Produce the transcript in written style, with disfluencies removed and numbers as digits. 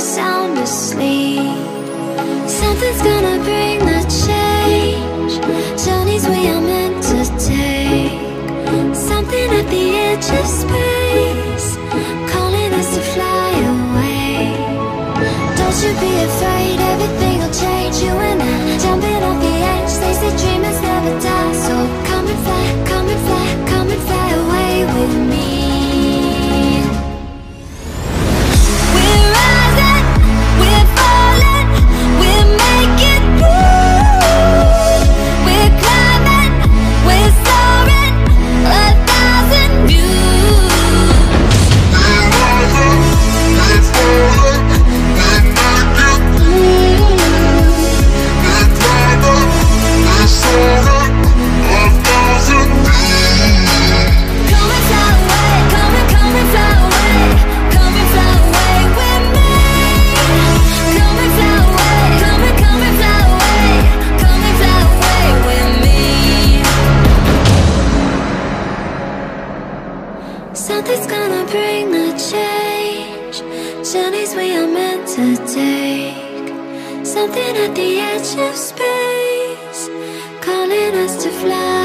sound asleep. Something's gonna bring the change. Journeys we are meant to take. Something at the edge of space, calling us to fly away. Don't you be afraid, everything will change. You and I, jumping off the edge. They say dreamers never die. So come and fly, come and fly, come and fly away with me. Something's gonna bring the change. Journeys we are meant to take. Something at the edge of space, calling us to fly.